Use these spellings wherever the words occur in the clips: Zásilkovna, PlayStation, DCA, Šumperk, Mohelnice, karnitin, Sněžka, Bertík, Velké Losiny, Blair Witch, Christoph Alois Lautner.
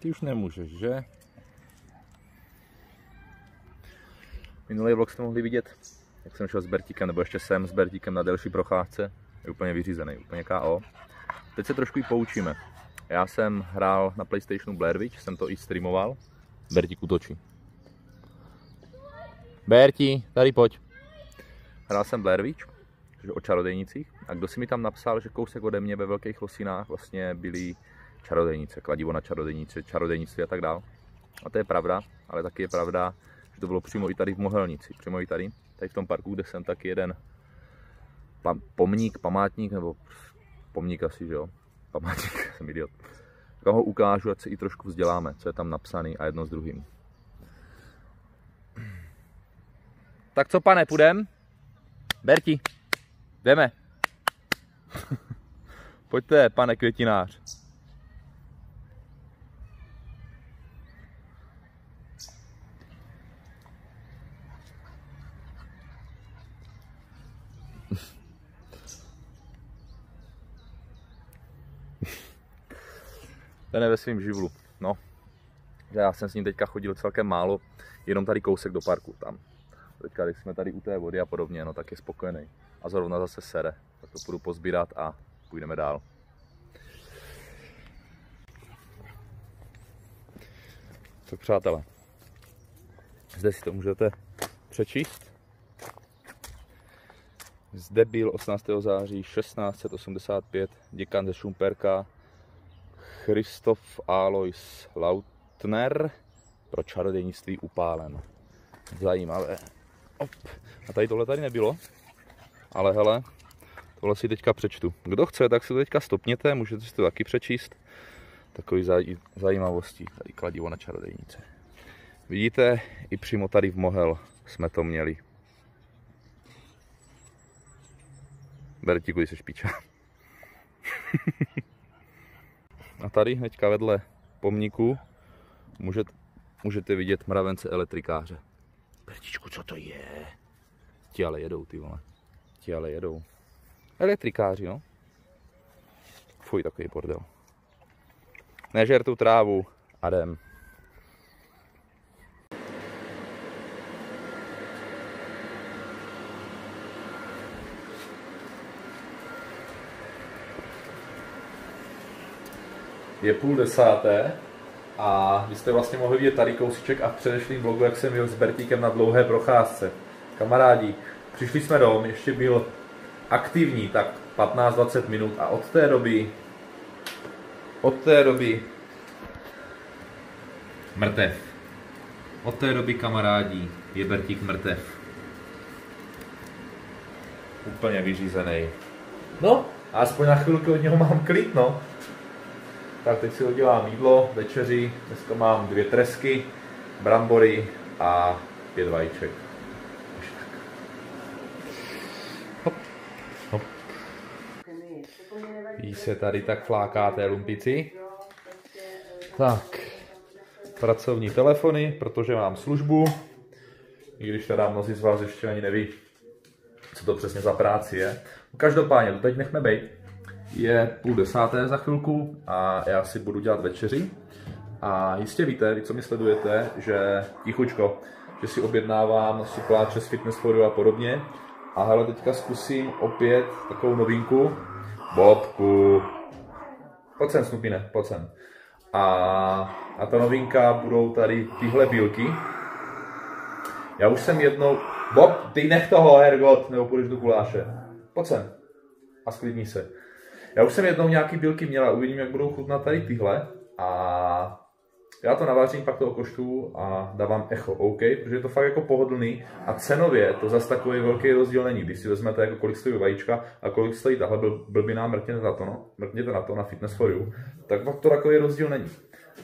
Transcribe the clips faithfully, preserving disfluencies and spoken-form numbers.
Ty už nemůžeš, že? Minulý vlog jste mohli vidět, jak jsem šel s Bertíkem, nebo ještě jsem s Bertíkem na delší procházce. Je úplně vyřízený, úplně ká ó. Teď se trošku i poučíme. Já jsem hrál na PlayStationu Blair Witch, jsem to i streamoval. Bertík útočí. Berti, tady pojď. Hrál jsem Blair Witch, takže o čarodejnicích. A kdo si mi tam napsal, že kousek ode mě ve Velkých Losinách vlastně byly čarodejnice, kladivo na čarodejnice, čarodejnictví a tak dál. A to je pravda, ale taky je pravda, že to bylo přímo i tady v Mohelnici, přímo i tady, tady v tom parku, kde jsem taky jeden pam pomník, památník, nebo pomník asi, že jo, památník, jsem idiot. Tak ho ukážu, ať se i trošku vzděláme, co je tam napsaný a jedno s druhým. Tak co, pane, půjdem? Berti, jdeme. Pojďte, pane květinář. Ten je ve svým živlu, no. Já jsem s ním teďka chodil celkem málo, jenom tady kousek do parku, tam. Teďka, když jsme tady u té vody a podobně, no tak je spokojený. A zrovna zase sere, tak to půjdu pozbírat a půjdeme dál. Tak přátelé, zde si to můžete přečíst. Zde byl osmnáctého září šestnáct set osmdesát pět děkan ze Šumperka Christoph Alois Lautner pro čarodějnictví upálen. Zajímavé. Op. A tady tohle tady nebylo, ale hele, tohle si teďka přečtu. Kdo chce, tak si to teďka stopněte, můžete si to taky přečíst. Takový zaj zajímavostí, tady kladivo na čarodějnice. Vidíte, i přímo tady v Mohel jsme to měli. Berti, kudy se špičá. A tady hnedka vedle pomníku můžete, můžete vidět mravence elektrikáře. Bertičku, co to je? Ti ale jedou, ty vole. Ti ale jedou. Elektrikáři, no. Fuj, takový bordel. Nežer tu trávu a jdem. Je půl desáté a vy jste vlastně mohli vidět tady kousíček a v předešlém vlogu, jak jsem jel s Bertíkem na dlouhé procházce. Kamarádi, přišli jsme dom, ještě byl aktivní, tak patnáct dvacet minut a od té doby, od té doby mrtev. Od té doby, kamarádi, je Bertík mrtev. Úplně vyřízený. No, aspoň na chvilku od něho mám klid, no. Tak teď si udělám jídlo, večeři, dneska mám dvě tresky, brambory a pět vajíček. Hop, hop. Jí se tady tak fláká té lumpici. Tak, pracovní telefony, protože mám službu, i když teda mnozí z vás ještě ani neví, co to přesně za práci je. Každopádně, to teď nechme bejt. Je půl desáté za chvilku a já si budu dělat večeři. A jistě víte, vy co mě sledujete, že tichučko, že si objednávám supláče z fitness foodu a podobně. A hele, teďka zkusím opět takovou novinku. Bobku. Pojď sem, Snupine, pojď sem. A, a ta novinka budou tady tyhle bílky. Já už jsem jednou... Bob, ty nech toho, hergot, nebo půjdeš do guláše. Pojď sem a sklidni se. Já už jsem jednou nějaký bílky měla, uvidím, jak budou chutnat tady tyhle a já to navařím, pak to okoštuju a dávám echo, OK, protože je to fakt jako pohodlný a cenově to zase takový velký rozdíl není, když si vezmete, jako kolik stojí vajíčka a kolik stojí tahle blbiná, mrkněte na to, no, mrkněte na to, na fitness for you, tak fakt to takový rozdíl není.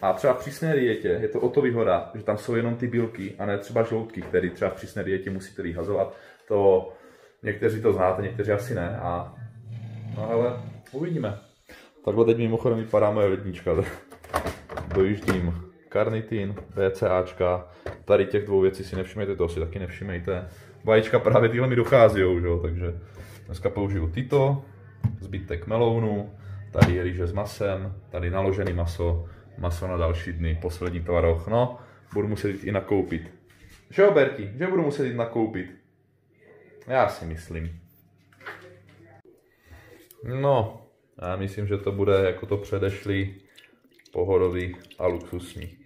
A třeba v přísné dietě je to o to výhoda, že tam jsou jenom ty bílky a ne třeba žloutky, které třeba v přísné dietě musíte vyhazovat, to někteří to znáte, někteří asi ne a no hele, uvidíme. Takhle teď mimochodem vypadá moje lednička. Dojíždím karnitin, DCAčka, tady těch dvou věcí si nevšimejte, to si taky nevšimejte. Vajíčka právě tyhle mi dochází, že jo, takže dneska použiju tyto, zbytek melounu, tady je rýže s masem, tady naložený maso, maso na další dny, poslední tvaroh, no, budu muset jít i nakoupit. Že jo, Berti, že budu muset jít nakoupit? Já si myslím. No, já myslím, že to bude jako to předešlý, pohodový a luxusní.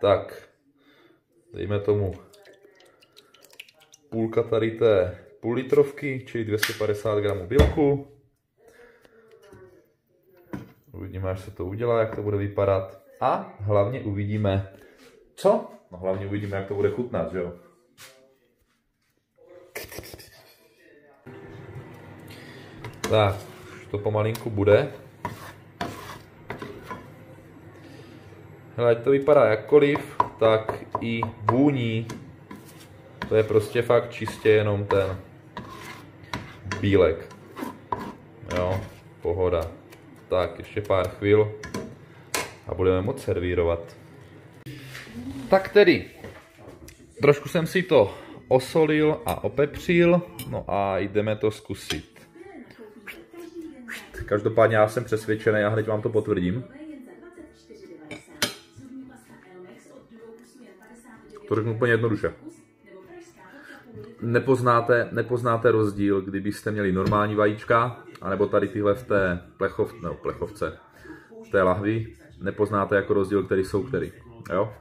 Tak, dejme tomu půlka tady té půl litrovky, čili dvě stě padesát gramů bílku. Uvidíme, až se to udělá, jak to bude vypadat. A hlavně uvidíme, co? No hlavně uvidíme, jak to bude chutnat, že jo? Tak, už to pomalinku bude. Hele, ať to vypadá jakkoliv, tak i vůní. To je prostě fakt čistě jenom ten bílek. Jo, pohoda. Tak, ještě pár chvíl a budeme moc servírovat. Tak tedy, trošku jsem si to osolil a opepřil, no a jdeme to zkusit. Každopádně já jsem přesvědčený, já hned vám to potvrdím. To řeknu úplně jednoduše. Nepoznáte, nepoznáte rozdíl, kdybyste měli normální vajíčka, anebo tady tyhle v té plechov, no, plechovce, v té lahvi, nepoznáte jako rozdíl, který jsou který. Jo?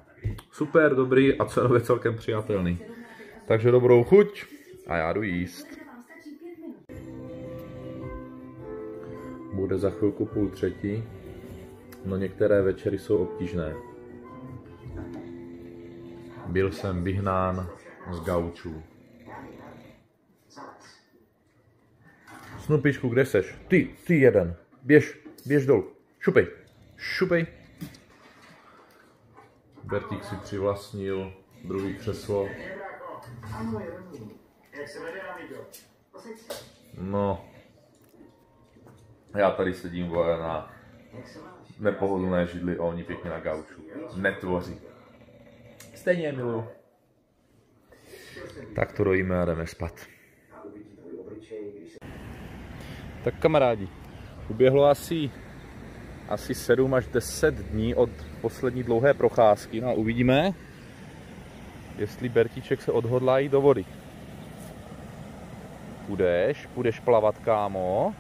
Super, dobrý a cenově celkem přijatelný. Takže dobrou chuť a já jdu jíst. Bude za chvilku půl třetí, no některé večery jsou obtížné. Byl jsem vyhnán z gaučů. Snupičku, kde seš? Ty, ty jeden. Běž, běž dolů. Šupej, šupej. Bertík si přivlastnil druhý křeslo. No. Já tady sedím, vole, na nepohodlné židli a oni pěkně na gauču. Netvoří. Stejně miluju. Tak to dojíme a jdeme spát. Tak kamarádi, uběhlo asi, asi sedm až deset dní od poslední dlouhé procházky. No a uvidíme, jestli Bertíček se odhodlá jít do vody. Půjdeš, půjdeš plavat, kámo.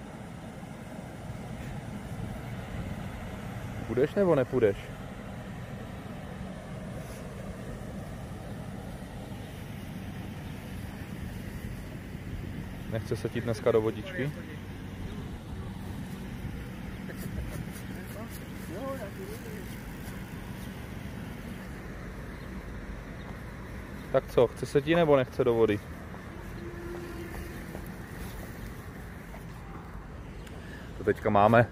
Půjdeš nebo nepůjdeš? Nechce se ti dneska do vodičky? Tak co, chce se ti nebo nechce do vody? To teďka máme.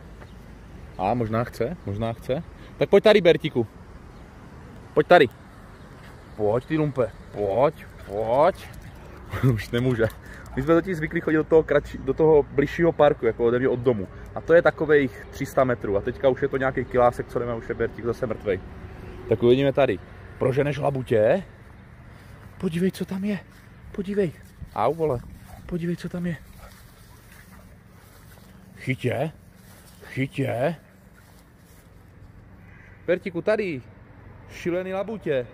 A možná chce, možná chce. Tak pojď tady, Bertíku. Pojď tady. Pojď, ty lumpe. Pojď, pojď. Už nemůže. My jsme totiž zvykli chodit do toho, kratší, do toho bližšího parku, jako ode mě od domu. A to je takových tři sta metrů. A teďka už je to nějaký kilásek, co jdeme, už je Bertík zase mrtvej. Tak uvidíme tady. Proženeš labutě? Podívej, co tam je. Podívej. Au, vole. Podívej, co tam je. Chytě. Chytě. Bertíku, tady. Šilený labutě.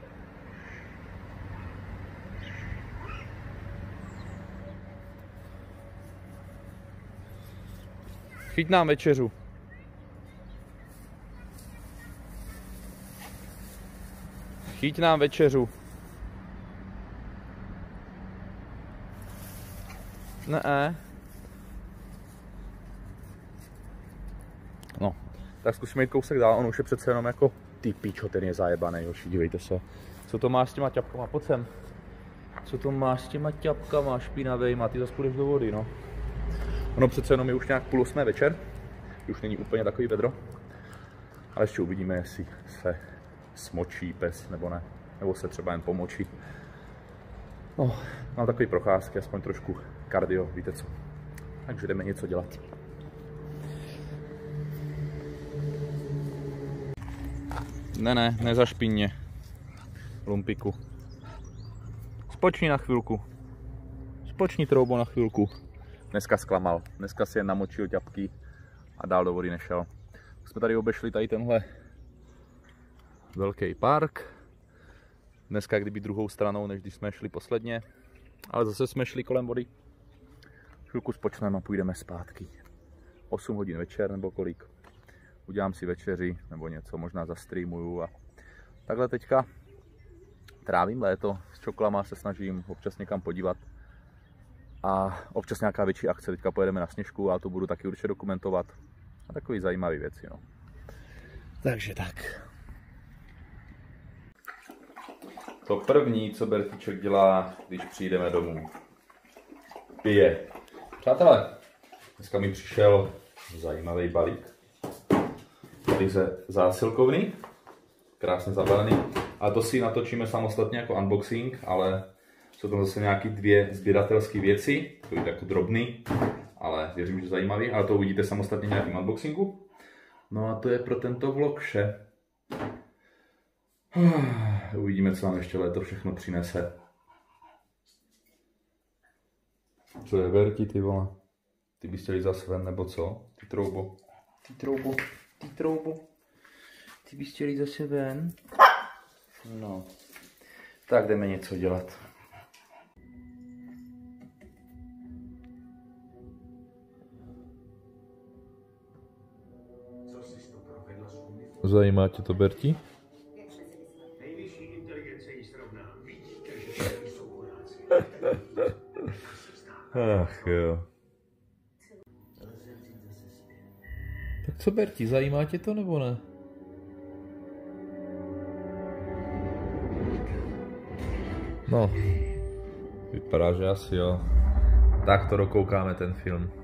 Chyť nám večeřu. Chyť nám večeřu. Ne. No, tak zkusíme jít kousek dál, on už je přece jenom jako ty píčo, ten je zajebaný, hoši, dívejte se. Co to máš s těma ťapkama, pojď sem. Co to máš s těma ťapkama, špinavejma, ty zase půjdeš do vody, no. Ono přece jenom je už nějak půl osmé večer, už není úplně takový vedro, ale ještě uvidíme, jestli se smočí pes nebo ne, nebo se třeba jen pomočí. No, mám takový procházky, aspoň trošku kardio, víte co, takže jdeme něco dělat. Ne, ne, nezašpiň mě, lumpiku. Spočni na chvilku, spočni, troubo, na chvilku. Dneska zklamal, dneska si je namočil ťapky a dál do vody nešel. Jsme tady obešli tady tenhle velký park. Dneska kdyby druhou stranou, než když jsme šli posledně. Ale zase jsme šli kolem vody. Chvilku spočneme a půjdeme zpátky. osm hodin večer nebo kolik. Udělám si večeři nebo něco, možná zastreamuju a takhle teďka trávím léto. S čoklama se snažím občas někam podívat. A občas nějaká větší akce. Teďka pojedeme na Sněžku a to budu taky určitě dokumentovat. A takové zajímavé věci. No. Takže tak. To první, co Bertíček dělá, když přijdeme domů, pije. Přátelé, dneska mi přišel zajímavý balík. Balík ze zásilkovny, krásně zabalený. A to si natočíme samostatně jako unboxing, ale jsou tam zase nějaké dvě sběratelské věci, takový jako drobný, ale věřím, že zajímavý. Ale to uvidíte samostatně nějakým unboxingu. No a to je pro tento vlog vše. Uvidíme, co nám ještě léto všechno přinese. Co je Verky, ty vole? Ty bys chtěl zase ven, nebo co? Ty troubo. Ty troubo, ty troubo. Ty bys chtěl zase ven. No. Tak jdeme něco dělat. Zajímá tě to, Berti? Ach jo. Tak co, Berti, zajímá tě to, nebo ne? No, vypadá, že asi jo. Tak to dokoukáme ten film.